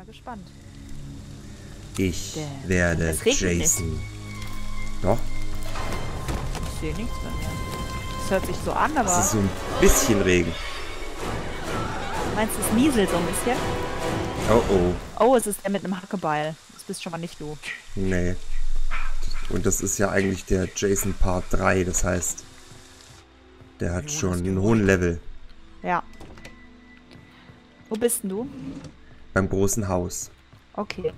mal gespannt. Ich werde Jason. Doch? Ich sehe nichts mehr. Das hört sich so an, aber... Das ist so ein bisschen Regen. Meinst du, es nieselt so ein bisschen? Oh, oh. Oh, es ist der mit einem Hackebeil. Das bist schon mal nicht du. Nee. Und das ist ja eigentlich der Jason Part 3, das heißt, der hat schon einen hohen Level. Ja. Wo bist denn du? Beim großen Haus. Okay.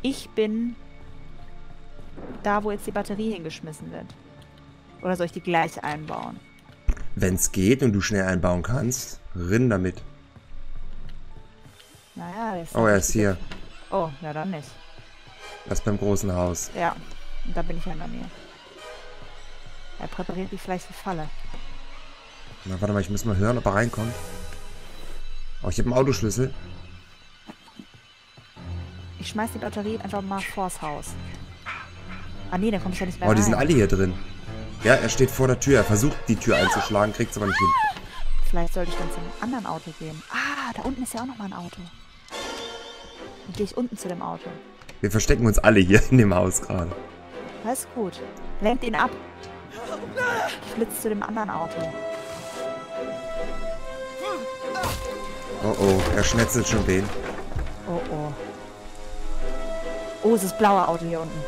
Ich bin da, wo jetzt die Batterie hingeschmissen wird. Oder soll ich die gleich einbauen? Wenn es geht und du schnell einbauen kannst, rinn damit. Naja, das ist... Oh, er ist hier. Oh, ja, dann nicht. Das beim großen Haus. Ja, und da bin ich ja in der Nähe. Er präpariert mich vielleicht für Falle. Na, warte mal, ich muss mal hören, ob er reinkommt. Oh, ich habe einen Autoschlüssel. Ich schmeiß die Batterie einfach mal vors Haus. Ah nee, da kommst du ja nicht mehr rein. Oh, die sind alle hier drin. Ja, er steht vor der Tür. Er versucht, die Tür einzuschlagen, kriegt es aber nicht hin. Vielleicht sollte ich dann zu einem anderen Auto gehen. Ah, da unten ist ja auch nochmal ein Auto. Dann gehe ich unten zu dem Auto. Wir verstecken uns alle hier in dem Haus gerade. Das ist gut. Lenkt ihn ab. Ich flitze zu dem anderen Auto. Oh, oh. Er schnetzelt schon wen. Oh, oh. Oh, es ist das blaue Auto hier unten.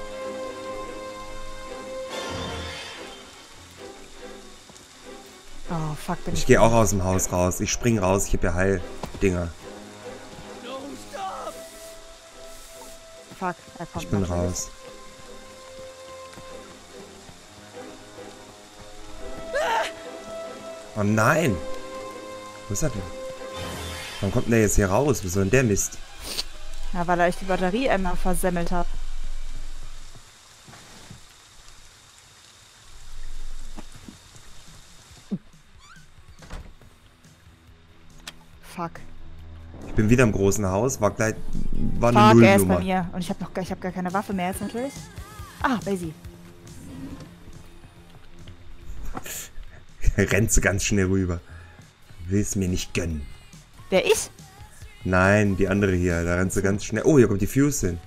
Oh, fuck, bin ich... Ich gehe auch aus dem Haus raus. Ich spring raus. Ich habe ja Heildinger. Fuck, er kommt. Ich bin raus. Oh nein! Wo ist er denn? Warum kommt der jetzt hier raus? Wieso denn der Mist? Ja, weil er euch die Batterie einmal versemmelt hat. Fuck. Ich bin wieder im großen Haus, war gleich... War eine Nullnummer. Er ist bei mir. Und ich habe hab gar keine Waffe mehr jetzt natürlich. Ah, Basie. Rennt so ganz schnell rüber. Will's mir nicht gönnen. Wer, ich? Nein, die andere hier. Da rennt sie ganz schnell. Oh, hier kommt die Fuse hin.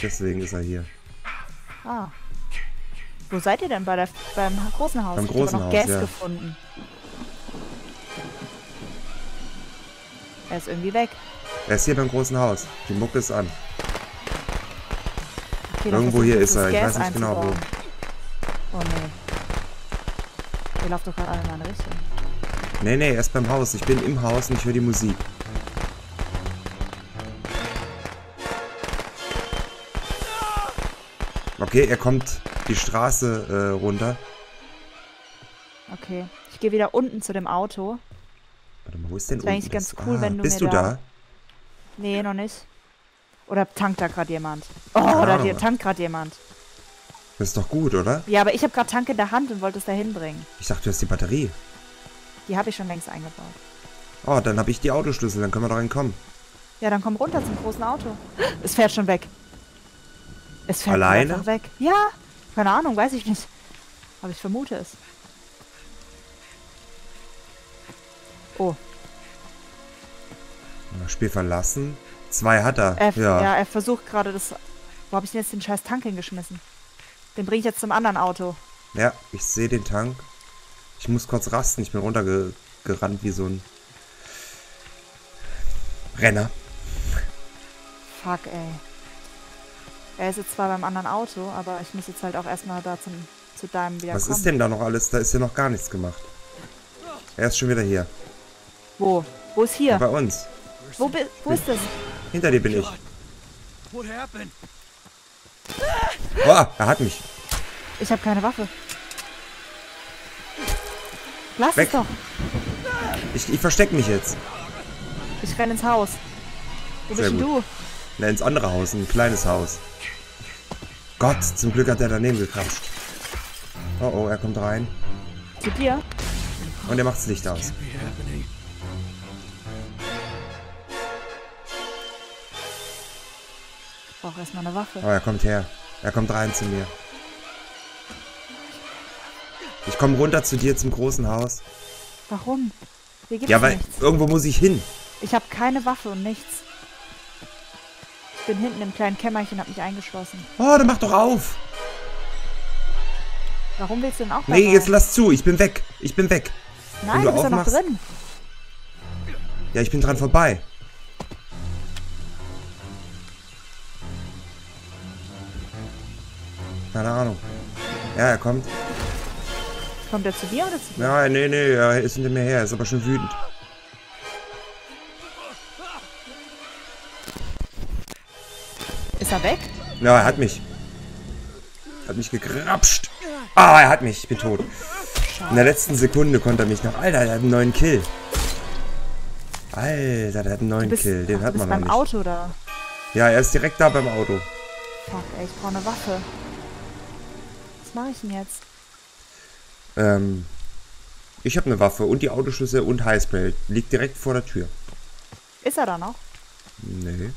Deswegen ist er hier. Ah. Wo seid ihr denn? Beim großen Haus? Beim großen Haus, ja. Ich habe noch Gas gefunden. Er ist irgendwie weg. Er ist hier beim großen Haus. Die Mucke ist an. Okay, irgendwo hier ist er. Ich weiß nicht genau wo. Oh, nee. Ihr lauft doch gerade alle in eine Richtung. Nee, nee, er ist beim Haus. Ich bin im Haus und ich höre die Musik. Okay, er kommt die Straße runter. Okay, ich gehe wieder unten zu dem Auto. Warte mal, wo ist denn unten? Das wäre eigentlich ganz cool, wenn du mir da... Bist du da? Nee, noch nicht. Oder tankt da gerade jemand? Oh, oder hier tankt gerade jemand. Das ist doch gut, oder? Ja, aber ich habe gerade Tank in der Hand und wollte es da hinbringen. Ich dachte, du hast die Batterie. Die habe ich schon längst eingebaut. Oh, dann habe ich die Autoschlüssel, dann können wir da reinkommen. Ja, dann komm runter zum großen Auto. Es fährt schon weg. Es fährt einfach weg. Ja, keine Ahnung, weiß ich nicht. Aber ich vermute es. Oh. Spiel verlassen. 2 hat er. Ja, er versucht gerade das... Wo habe ich denn jetzt den scheiß Tank hingeschmissen? Den bringe ich jetzt zum anderen Auto. Ja, ich sehe den Tank. Ich muss kurz rasten. Ich bin runtergerannt wie so ein... Renner. Fuck, ey. Er ist jetzt zwar beim anderen Auto, aber ich muss jetzt halt auch erstmal da zu deinem wieder kommen. Was ist denn da noch alles? Da ist ja noch gar nichts gemacht. Er ist schon wieder hier. Wo? Wo ist hier? Ja, bei uns. Wo ist das? Hinter dir bin ich. Boah, er hat mich. Ich habe keine Waffe. Lass es doch. Ich verstecke mich jetzt. Ich renne ins Haus. Wo bist denn du? Na, ins andere Haus, ein kleines Haus. Gott, zum Glück hat er daneben gekrapscht. Oh, oh, er kommt rein. Zu dir? Und er macht das Licht aus. Ich brauche erstmal eine Waffe. Oh, er kommt her. Er kommt rein zu mir. Ich komme runter zu dir zum großen Haus. Warum? Hier gibt's nichts. Irgendwo muss ich hin. Ich habe keine Waffe und nichts. bin hinten im kleinen Kämmerchen, hab mich eingeschlossen. Oh, dann mach doch auf! Warum willst du denn auch dabei? Nee, jetzt lass zu, ich bin weg. Ich bin weg. Nein, du bist ja noch drin. Ja, ich bin dran vorbei. Keine Ahnung. Ja, er kommt. Kommt er zu dir oder zu dir? Ja, nee, er ist hinter mir her, ist aber schon wütend. Ist er weg? Ja, er hat mich. Hat mich gegrapscht. Ah, er hat mich. Ich bin tot. In der letzten Sekunde konnte er mich noch. Alter, er hat einen neuen Kill. Alter, der hat einen neuen Kill. Den hat man noch nicht. Beim Auto da. Ja, er ist direkt da beim Auto. Fuck, ey, ich brauche eine Waffe. Was mache ich denn jetzt? Ich habe eine Waffe und die Autoschüsse und Highspray. Liegt direkt vor der Tür. Ist er da noch? Nee.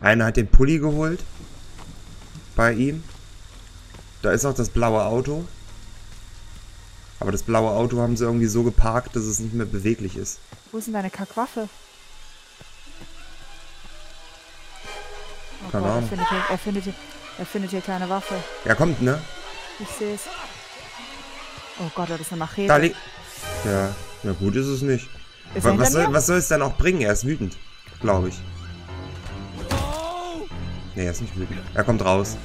Einer hat den Pulli geholt. Bei ihm. Da ist auch das blaue Auto. Aber das blaue Auto haben sie irgendwie so geparkt, dass es nicht mehr beweglich ist. Wo ist denn deine Kackwaffe? Oh, keine Ahnung. Er findet hier keine Waffe. Er kommt, ne? Ich sehe es. Oh Gott, das ist eine Machete. Da liegt... Ja, na gut ist es nicht. Ist was soll es dann auch bringen? Er ist wütend, glaube ich. Nee, er ist nicht wütend. Er kommt raus.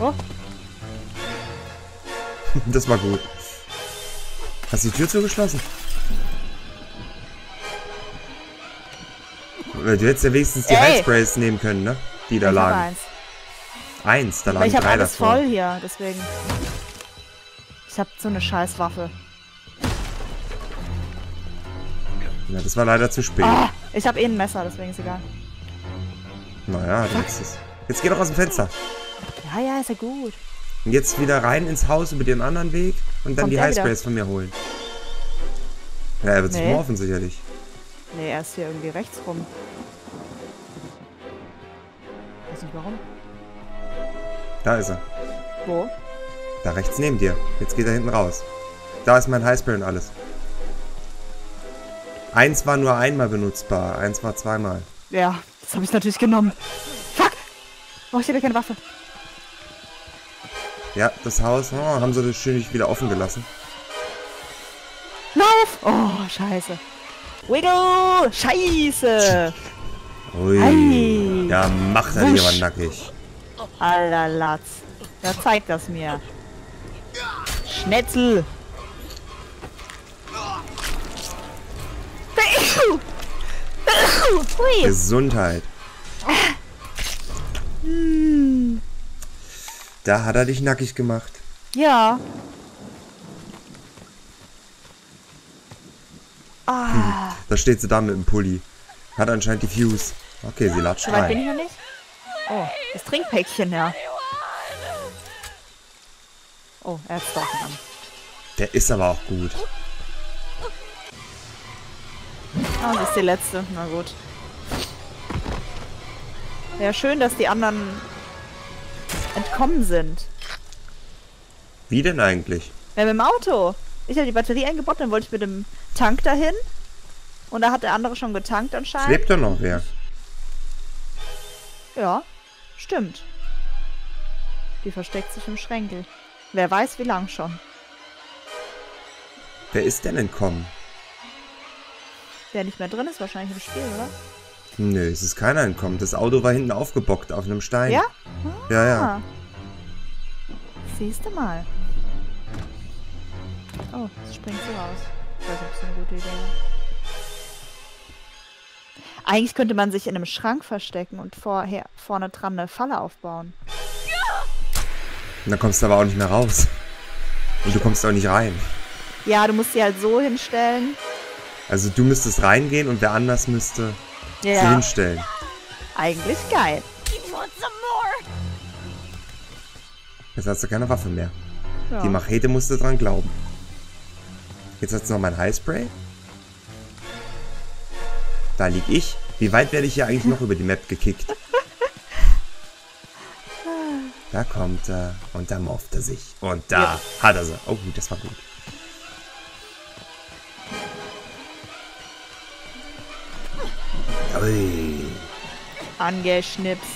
Oh. Das war gut. Hast du die Tür zugeschlossen? Du hättest ja wenigstens die Highsprays nehmen können, ne? Die da lagen. Eins, da lagen drei davon. Ich hab alles voll hier, deswegen. Ich hab so eine Scheißwaffe. Ja, das war leider zu spät. Oh, ich hab eh ein Messer, deswegen ist egal. Naja, du hast es. Jetzt geh doch aus dem Fenster. Ja, ist ja gut. Und jetzt wieder rein ins Haus über den anderen Weg und dann die Highsprays von mir holen. Ja, er wird sich morphen sicherlich. Nee, er ist hier irgendwie rechts rum. Weiß nicht warum. Da ist er. Wo? Da rechts neben dir. Jetzt geht er hinten raus. Da ist mein Highspray und alles. Eins war nur einmal benutzbar, eins war zweimal. Ja, das habe ich natürlich genommen. Fuck! Oh, ich habe keine Waffe. Ja, das Haus, oh, haben sie das schön nicht wieder offen gelassen. Lauf! Oh, scheiße. Wiggle! Scheiße! Ui. Ei. Ja, macht er jemand nackig. Alter Latz. Ja, zeigt das mir. Schnetzel! Gesundheit. Da hat er dich nackig gemacht. Ja. Ah. Da steht sie da mit dem Pulli. Hat anscheinend die Fuse. Okay, sie latscht rein. Bin ich noch nicht? Oh, das Trinkpäckchen, ja. Oh, er hat's doch genommen. Der ist aber auch gut. Ah, das ist die letzte. Na gut. Ja, schön, dass die anderen... entkommen sind. Wie denn eigentlich? Ja, mit dem Auto. Ich habe die Batterie eingebaut, dann wollte ich mit dem Tank dahin. Und da hat der andere schon getankt anscheinend. Lebt doch noch wer. Ja, stimmt. Die versteckt sich im Schränkel. Wer weiß, wie lang schon. Wer ist denn entkommen? Der nicht mehr drin ist, wahrscheinlich im Spiel, oder? Nö, es ist keiner entkommen. Das Auto war hinten aufgebockt auf einem Stein. Ja? Ah, ja. Siehst du mal. Oh, es springt so raus. Ich weiß nicht, ob es eine gute Idee war. Eigentlich könnte man sich in einem Schrank verstecken und vorne dran eine Falle aufbauen. Und dann kommst du aber auch nicht mehr raus. Und du kommst auch nicht rein. Ja, du musst sie halt so hinstellen. Also du müsstest reingehen und wer anders müsste... Ja. Sie hinstellen. Eigentlich geil. Jetzt hast du keine Waffe mehr. Ja. Die Machete musste dran glauben. Jetzt hast du noch mein Highspray. Da lieg ich. Wie weit werde ich hier eigentlich noch über die Map gekickt? Da kommt er. Und da morpht er sich. Und da hat er sie. Oh, das war gut. Angeschnipst.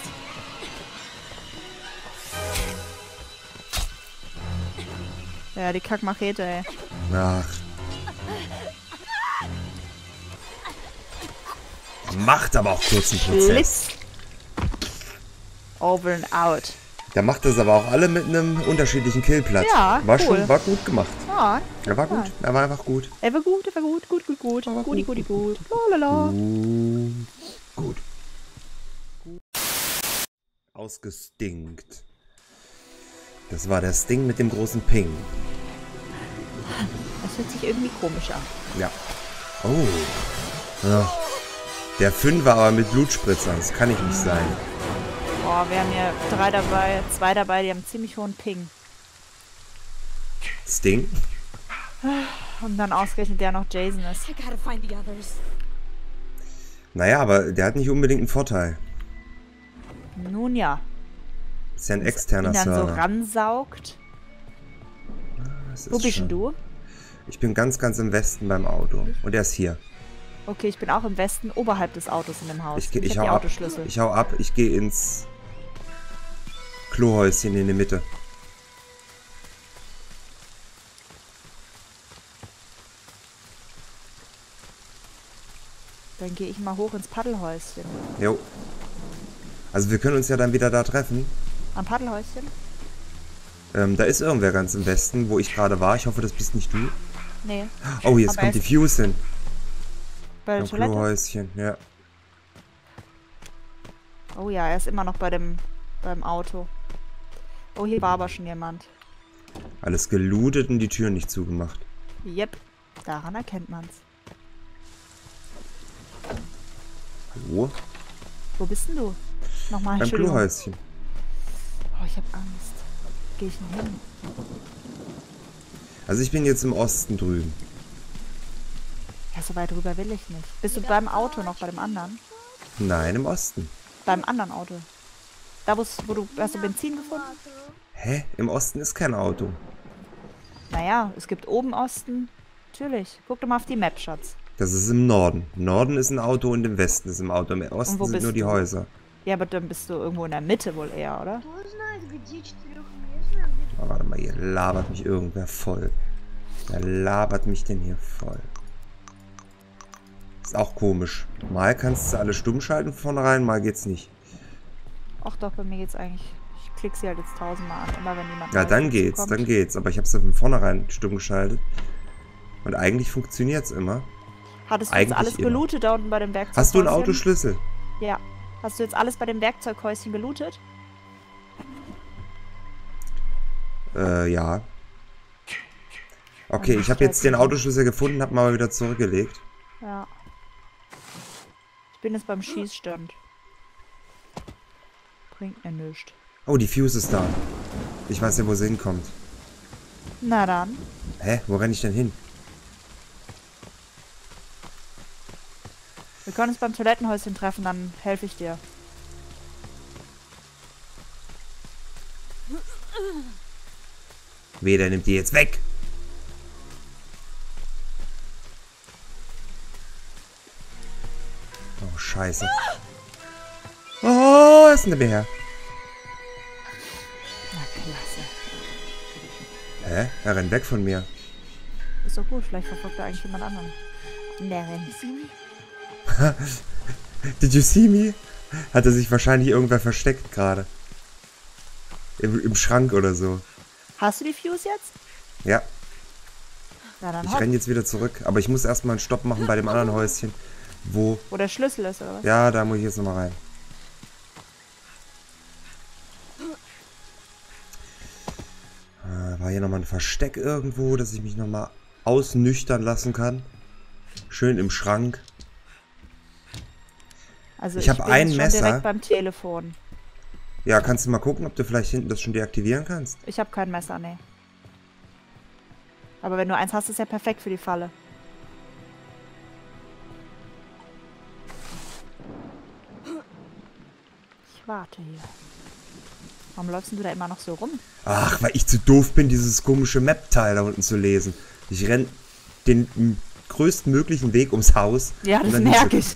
Ja, die Kackmachete, ey. Ach. Macht aber auch kurzen Prozess. Over and out. Da macht das aber auch alle mit einem unterschiedlichen Killplatz. Ja, war cool. War gut gemacht. Ja, er war gut. Er war einfach gut. Er war gut, gut. Guti. Lalala. Gut. Ausgestinkt. Das war der Sting mit dem großen Ping. Das hört sich irgendwie komisch an. Ja. Oh. Ja. Der 5 war aber mit Blutspritzern. Das kann ich nicht sein. Boah, wir haben hier 3 dabei, 2 dabei, die haben ziemlich hohen Ping. Sting. Und dann ausgerechnet der noch Jason ist. Naja, aber der hat nicht unbedingt einen Vorteil. Nun ja. Ist ja ein externer Server. Wenn er dann so ransaugt. Wo bist du? Ich bin ganz im Westen beim Auto. Und er ist hier. Okay, ich bin auch im Westen, oberhalb des Autos in dem Haus. Ich hau die Autoschlüssel ab. Ich hau ab, ich gehe ins Klohäuschen in der Mitte. Dann gehe ich mal hoch ins Paddelhäuschen. Jo. Also wir können uns ja dann wieder da treffen. Am Paddelhäuschen? Da ist irgendwer ganz im Westen, wo ich gerade war. Ich hoffe, das bist nicht du. Nee. Oh, jetzt kommt die Fuse hin. Bei der Klohäuschen, ja. Oh ja, er ist immer noch bei dem beim Auto. Oh, hier war aber schon jemand. Alles gelootet und die Tür nicht zugemacht. Yep, daran erkennt man's. Hallo? Wo bist denn du? Nochmal, beim Klohäuschen. Oh, ich hab Angst. Wo geh ich denn hin? Also ich bin jetzt im Osten drüben. Ja, so weit rüber will ich nicht. Bist du beim Auto noch, bei dem anderen? Nein, im Osten. Beim anderen Auto? Da, wo du... Hast du Benzin gefunden? Hä? Im Osten ist kein Auto. Naja, es gibt oben Osten. Natürlich. Guck doch mal auf die Map, Schatz. Das ist im Norden. Im Norden ist ein Auto und im Westen ist ein Auto. Im Osten sind nur die Häuser. Ja, aber dann bist du irgendwo in der Mitte wohl eher, oder? Oh, warte mal, hier labert mich irgendwer voll. Wer labert mich denn hier voll? Ist auch komisch. Mal kannst du alle stumm schalten von rein, mal geht's nicht. Ach doch, bei mir geht's eigentlich. Ich klicke sie halt jetzt 1000-mal an, immer wenn jemand. Ja, dann geht's, kommt. Dann geht's. Aber ich hab's ja von vornherein stumm geschaltet. Und eigentlich funktioniert's immer. Hattest du jetzt alles gelootet da unten bei dem Werkzeughäuschen? Hast du einen Autoschlüssel? Ja. Hast du jetzt alles bei dem Werkzeughäuschen gelootet? Ja. Okay, ich habe jetzt den Autoschlüssel gefunden, hab mal wieder zurückgelegt. Ja. Ich bin jetzt beim Schießstand. Bringt mir nichts. Oh, die Fuse ist da. Ich weiß ja, wo sie hinkommt. Na dann. Hä? Wo renne ich denn hin? Wir können uns beim Toilettenhäuschen treffen, dann helfe ich dir. Weh, der nimmt die jetzt weg. Scheiße. Oh, ist denn der her? Na, klasse. Hä? Er rennt weg von mir. Ist doch gut, vielleicht verfolgt er eigentlich jemand anderen. Der rennt. Did you see me? Hat er sich wahrscheinlich irgendwer versteckt gerade. Im Schrank oder so. Hast du die Fuse jetzt? Ja. Na, dann ich renne jetzt wieder zurück, aber ich muss erstmal einen Stopp machen bei dem anderen Häuschen. Wo der Schlüssel ist, oder was? Ja, da muss ich jetzt nochmal rein. War hier nochmal ein Versteck irgendwo, dass ich mich nochmal ausnüchtern lassen kann. Schön im Schrank. Also ich bin ein Messer. Direkt beim Telefon. Ja, kannst du mal gucken, ob du vielleicht hinten das schon deaktivieren kannst? Ich habe kein Messer, nee. Aber wenn du eins hast, ist ja perfekt für die Falle. Warte hier. Warum läufst du da immer noch so rum? Ach, weil ich zu doof bin, dieses komische Map-Teil da unten zu lesen. Ich renne den größtmöglichen Weg ums Haus. Ja, das merke ich.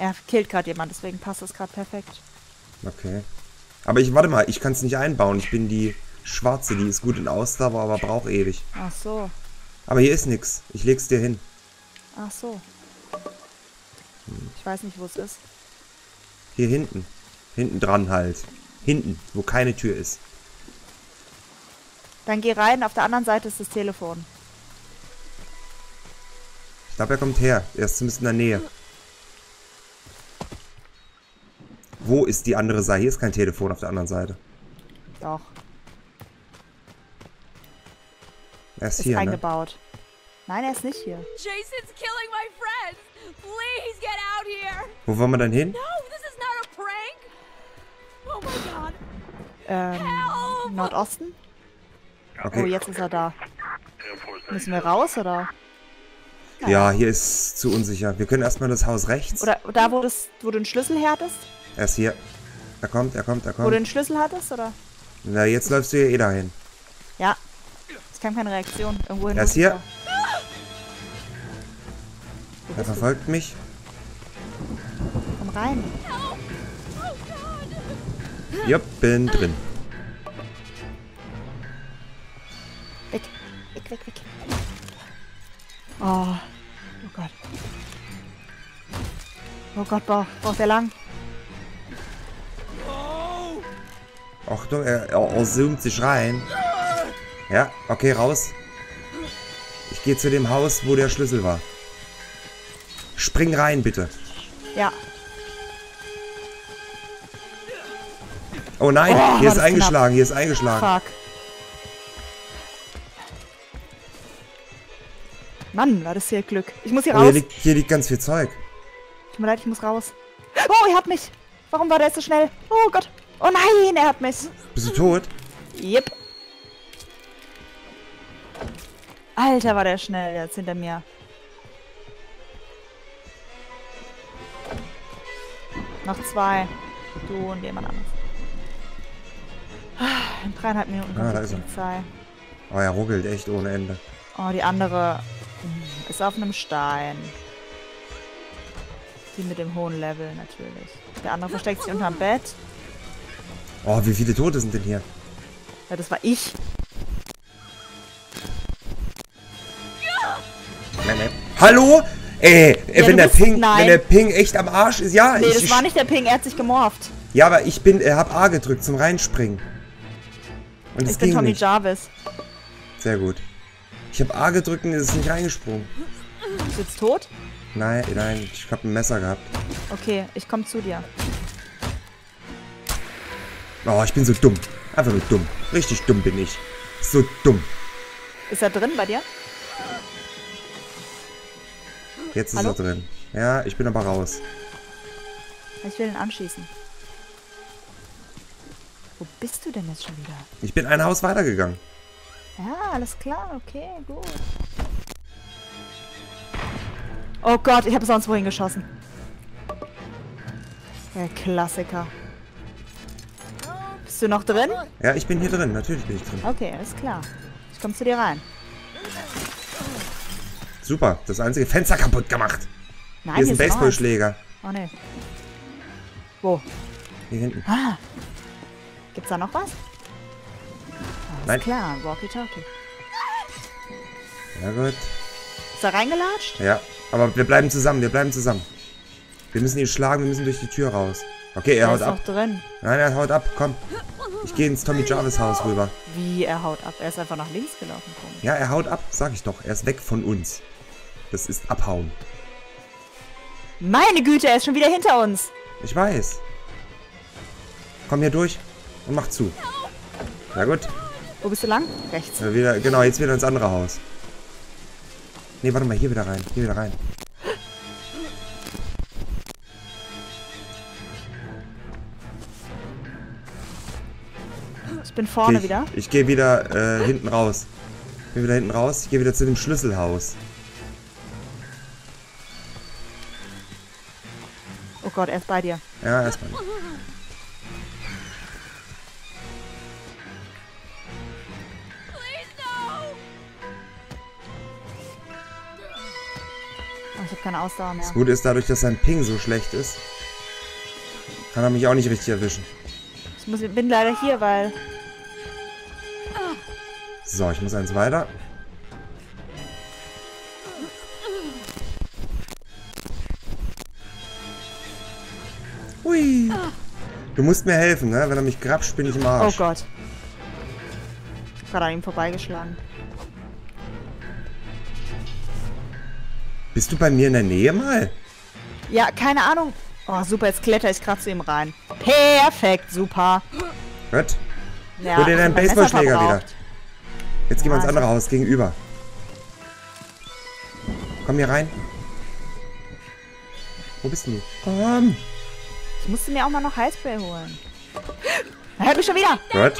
Er killt gerade jemanden, deswegen passt das gerade perfekt. Okay. Aber ich, warte mal, ich kann es nicht einbauen. Ich bin die Schwarze, die ist gut in Ausdauer, aber braucht ewig. Ach so. Aber hier ist nichts. Ich leg's dir hin. Ach so. Ich weiß nicht, wo es ist. Hier hinten. Hinten dran halt. Hinten, wo keine Tür ist. Dann geh rein, auf der anderen Seite ist das Telefon. Ich glaube, er kommt her. Er ist zumindest in der Nähe. Wo ist die andere Seite? Hier ist kein Telefon auf der anderen Seite. Doch. Er ist hier, eingebaut. Ne? Nein, er ist nicht hier. Jason's killing my friends. Please get out here. Wo wollen wir denn hin? No, this is not a prank. Oh my God. Help. Nordosten? Okay. Oh, jetzt ist er da. Müssen wir raus, oder? Nein. Ja, hier ist zu unsicher. Wir können erstmal das Haus rechts. Oder da, wo du den Schlüssel hattest? Er ist hier. Er kommt. Wo du den Schlüssel hattest, oder? Na, jetzt läufst du hier eh dahin. Ja. Ich kann keine Reaktion. Irgendwohin. Er ist hier. Er verfolgt mich. Komm rein. Jupp, bin drin. Weg. Oh Gott. Oh Gott, braucht er lang. Achtung, er zoomt sich rein. Ja, okay, raus. Ich gehe zu dem Haus, wo der Schlüssel war. Spring rein, bitte. Ja. Oh nein, oh, hier ist eingeschlagen, knapp. Hier ist eingeschlagen. Fuck. Mann, war das hier Glück. Ich muss hier raus. Hier liegt ganz viel Zeug. Tut mir leid, ich muss raus. Oh, er hat mich. Warum war der jetzt so schnell? Oh Gott. Oh nein, er hat mich. Bist du tot? Yep. Alter, war der schnell jetzt hinter mir. Noch zwei. Du und jemand anderes. In 3,5 Minuten. Ah, da ist er. Oh, er ruckelt echt ohne Ende. Oh, die andere ist auf einem Stein. Die mit dem hohen Level natürlich. Der andere versteckt sich unterm Bett. Oh, wie viele Tote sind denn hier? Ja, das war ich. Nein. Hallo? Ey, ja, wenn der Ping echt am Arsch ist, ja. Nee, das war nicht der Ping, er hat sich gemorpht. Ja, aber ich hab A gedrückt zum Reinspringen. Und ich bin Tommy Jarvis. Sehr gut. Ich hab A gedrückt und es ist nicht reingesprungen. Bist du jetzt tot? Nein, ich hab ein Messer gehabt. Okay, ich komm zu dir. Oh, ich bin so dumm. Einfach nur dumm. Richtig dumm bin ich. So dumm. Ist er drin bei dir? Jetzt ist er drin. Ja, ich bin aber raus. Ich will ihn anschießen. Wo bist du denn jetzt schon wieder? Ich bin ein Haus weitergegangen. Ja, alles klar. Okay, gut. Oh Gott, ich habe sonst wohin geschossen. Der Klassiker. Bist du noch drin? Ja, ich bin hier drin. Natürlich bin ich drin. Okay, alles klar. Ich komme zu dir rein. Super, das einzige Fenster kaputt gemacht. Nein, hier ist ein Baseballschläger. Oh ne. Wo? Hier hinten. Ah. Gibt's da noch was? Alles Nein. Klar, Walkie-Talkie. Ja, gut. Ist er reingelatscht? Ja, aber wir bleiben zusammen. Wir müssen ihn schlagen, wir müssen durch die Tür raus. Okay, er haut ab. Er ist noch drin. Nein, er haut ab, komm. Ich gehe ins Tommy Jarvis Haus rüber. Wie, er haut ab? Er ist einfach nach links gelaufen. Ja, er haut ab, sag ich doch. Er ist weg von uns. Das ist abhauen. Meine Güte, er ist schon wieder hinter uns. Ich weiß. Komm hier durch und mach zu. Na gut. Wo bist du lang? Rechts. Ja, jetzt wieder ins andere Haus. Ne, warte mal, hier wieder rein. Ich bin vorne wieder. Ich gehe wieder hinten raus. Ich gehe wieder zu dem Schlüsselhaus. Oh Gott, er ist bei dir. Ja, er ist bei mir. Ich habe keine Ausdauer mehr. Das Gute ist, dadurch, dass sein Ping so schlecht ist, kann er mich auch nicht richtig erwischen. Ich bin leider hier, weil... So, ich muss eins weiter. Hui. Du musst mir helfen, ne? Wenn er mich grabscht, bin ich im Arsch. Oh Gott. Ich hab gerade an ihm vorbeigeschlagen. Bist du bei mir in der Nähe mal? Ja, keine Ahnung. Oh, super, jetzt kletter ich gerade zu ihm rein. Perfekt, super. Gut. Ja, hol dir deinen Baseballschläger wieder. Jetzt gehen wir ins andere Haus, gegenüber. Komm hier rein. Wo bist denn du? Komm. Ich musste mir auch mal noch Heißspray holen. Er hört mich schon wieder. Gut.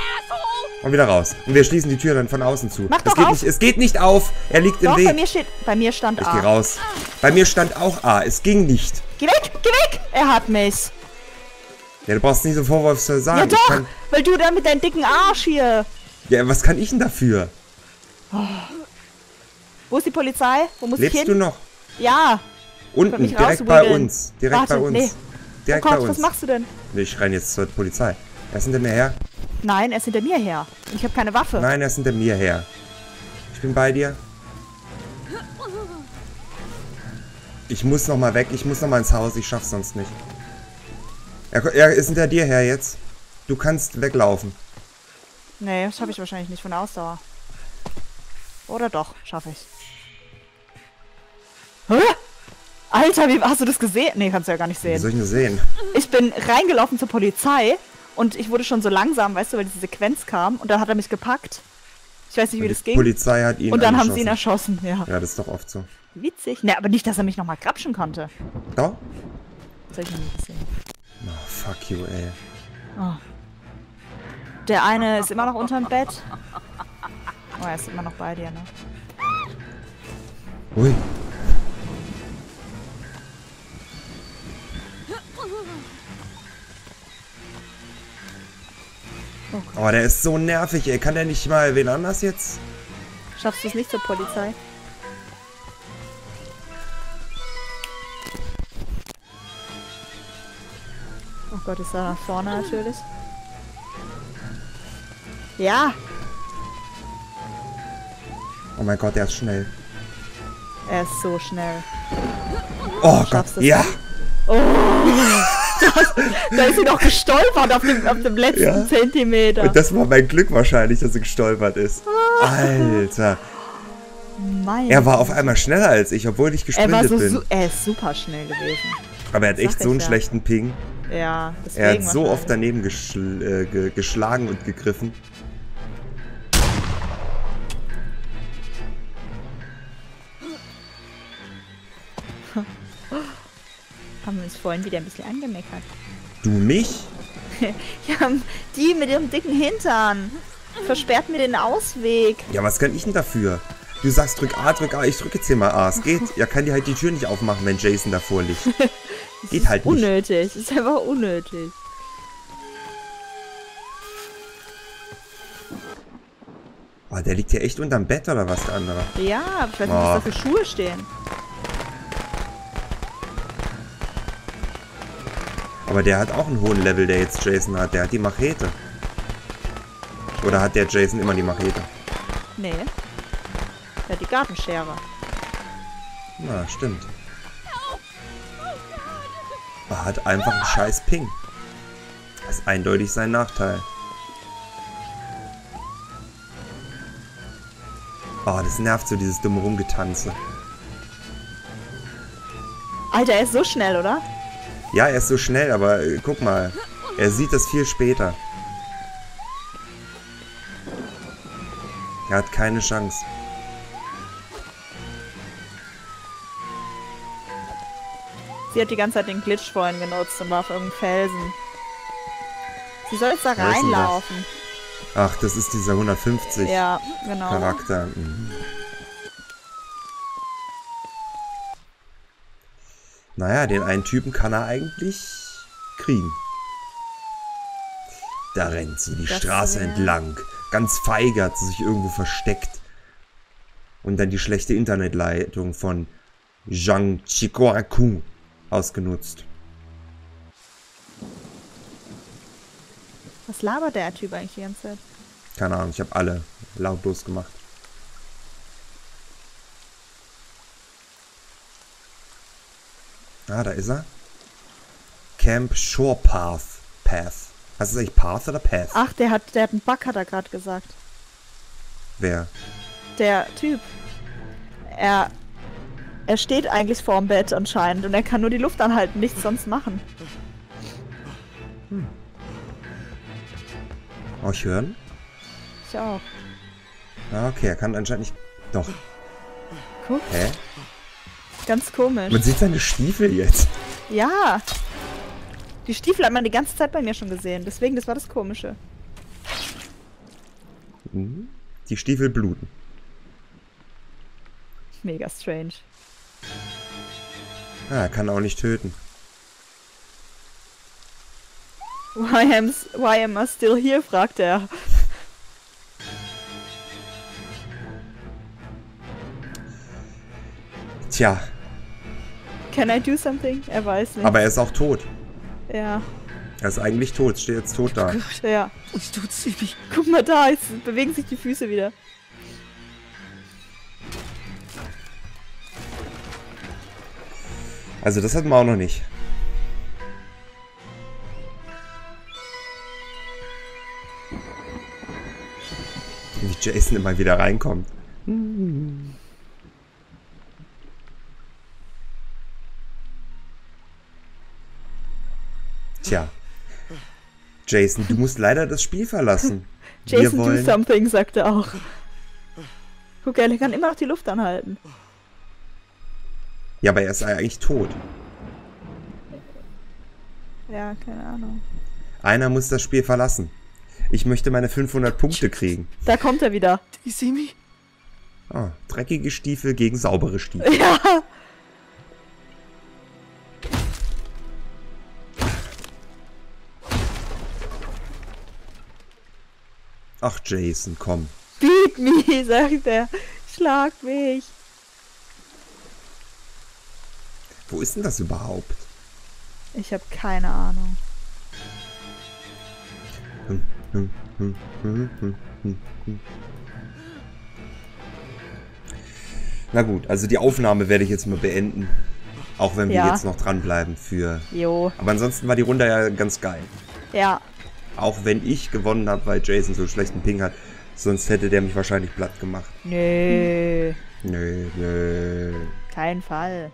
Und wieder raus. Und wir schließen die Tür dann von außen zu. Mach doch auf. Nicht, es geht nicht auf. Er liegt im Weg. Bei mir stand A. Ich geh raus. Bei mir stand auch A. Es ging nicht. Geh weg, geh weg. Er hat mich. Ja, du brauchst nicht so Vorwurf zu sagen. Ja doch, weil du da mit deinem dicken Arsch hier... Ja, was kann ich denn dafür? Oh. Wo ist die Polizei? Wo muss ich hin? Lebst du noch? Ja. Unten, direkt bei uns. Direkt bei uns. Nee. Direkt bei uns. Was machst du denn? Ich renne jetzt zur Polizei. Er ist hinter mir her. Nein, er ist hinter mir her. Ich habe keine Waffe. Nein, er ist hinter mir her. Ich bin bei dir. Ich muss nochmal weg. Ich muss nochmal ins Haus. Ich schaff's sonst nicht. Er ist hinter dir her jetzt. Du kannst weglaufen. Nee, das schaffe ich wahrscheinlich nicht von der Ausdauer. Oder doch, schaffe ich. Hä? Alter, wie hast du das gesehen? Nee, kannst du ja gar nicht sehen. Wie soll ich nur sehen? Ich bin reingelaufen zur Polizei und ich wurde schon so langsam, weißt du, weil diese Sequenz kam und dann hat er mich gepackt. Ich weiß nicht, wie das ging. Die Polizei hat ihn und dann haben sie ihn erschossen, ja. Ja, das ist doch oft so. Witzig. Nee, aber nicht, dass er mich nochmal grapschen konnte. Doch? Das hab ich noch nie gesehen. Oh, fuck you, ey. Oh. Der eine ist immer noch unterm Bett. Oh, er ist immer noch bei dir, ne? Ui. Oh, oh, der ist so nervig, ey. Kann der nicht mal wen anders jetzt? Schaffst du es nicht zur Polizei? Oh Gott, ist da vorne natürlich. Ja! Oh mein Gott, er ist schnell. Er ist so schnell. Oh Gott, ja! Oh! Da ist sie doch gestolpert auf dem letzten Zentimeter. Und das war mein Glück wahrscheinlich, dass sie gestolpert ist. Alter! Mein er war auf einmal schneller als ich, obwohl ich gesprintet bin. Er ist super schnell gewesen. Aber er hat echt so einen schlechten Ping. Ja, deswegen. Er hat so oft daneben geschlagen und gegriffen. Haben wir uns vorhin wieder ein bisschen angemeckert. Du mich? Ja, die mit ihrem dicken Hintern. Versperrt mir den Ausweg. Ja, was kann ich denn dafür? Du sagst, drück A, ich drücke jetzt hier mal A. Es geht. Ja, kann die halt die Tür nicht aufmachen, wenn Jason davor liegt. Geht halt nicht. Unnötig, ist einfach unnötig. Oh, der liegt hier echt unterm Bett oder was, der andere? Ja, ich weiß nicht, was da für Schuhe stehen. Aber der hat auch einen hohen Level, der jetzt Jason hat. Der hat die Machete. Oder hat der Jason immer die Machete? Nee. Der hat die Gartenschere. Na, stimmt. Er hat einfach einen scheiß Ping. Das ist eindeutig sein Nachteil. Oh, das nervt so, dieses dumme Rumgetanze. Alter, er ist so schnell, oder? Ja, er ist so schnell, aber guck mal. Er sieht das viel später. Er hat keine Chance. Sie hat die ganze Zeit den Glitch vorhin genutzt und war auf irgendeinem Felsen. Sie soll jetzt da reinlaufen. Ach, das ist dieser 150 ja, genau. Charakter. Mhm. Naja, den einen Typen kann er eigentlich kriegen. Da rennt sie die Straße entlang. Ganz feige hat sie sich irgendwo versteckt. Und dann die schlechte Internetleitung von Zhang Chikorakou ausgenutzt. Was labert der Typ eigentlich die ganze Zeit? Keine Ahnung, ich habe alle lautlos gemacht. Ah, da ist er. Camp Shore Path. Heißt das eigentlich Path oder Path? Ach, der hat einen Bug, hat er gerade gesagt. Wer? Der Typ. Er steht eigentlich vorm Bett anscheinend und er kann nur die Luft anhalten, nichts sonst machen. Hm. Euch hören? Ich auch. Okay, er kann anscheinend nicht... Doch. Guck. Hä? Ganz komisch. Man sieht seine Stiefel jetzt. Ja. Die Stiefel hat man die ganze Zeit bei mir schon gesehen. Deswegen, das war das Komische. Die Stiefel bluten. Mega strange. Ah, er kann auch nicht töten. Why am I still here? Fragt er. Tja. Can I do something? Er weiß nicht. Aber er ist auch tot. Ja. Er ist eigentlich tot, steht jetzt tot da. Gott, ja. Uns tut's nicht. Guck mal da, jetzt bewegen sich die Füße wieder. Also das hatten wir auch noch nicht. Wie Jason immer wieder reinkommt. Tja. Jason, du musst leider das Spiel verlassen. Jason, do something, sagt er auch. Guck, er kann immer noch die Luft anhalten. Ja, aber er ist eigentlich tot. Ja, keine Ahnung. Einer muss das Spiel verlassen. Ich möchte meine 500 Punkte kriegen. Da kommt er wieder. You see me? Ah, dreckige Stiefel gegen saubere Stiefel. Ja. Ach, Jason, komm. Beat me, sagt er. Schlag mich. Wo ist denn das überhaupt? Ich habe keine Ahnung. Na gut, also die Aufnahme werde ich jetzt mal beenden. Auch wenn wir jetzt noch dranbleiben für... Jo. Aber ansonsten war die Runde ja ganz geil. Ja. Auch wenn ich gewonnen habe, weil Jason so einen schlechten Ping hat. Sonst hätte der mich wahrscheinlich platt gemacht. Nö. Nö, nö. Kein Fall.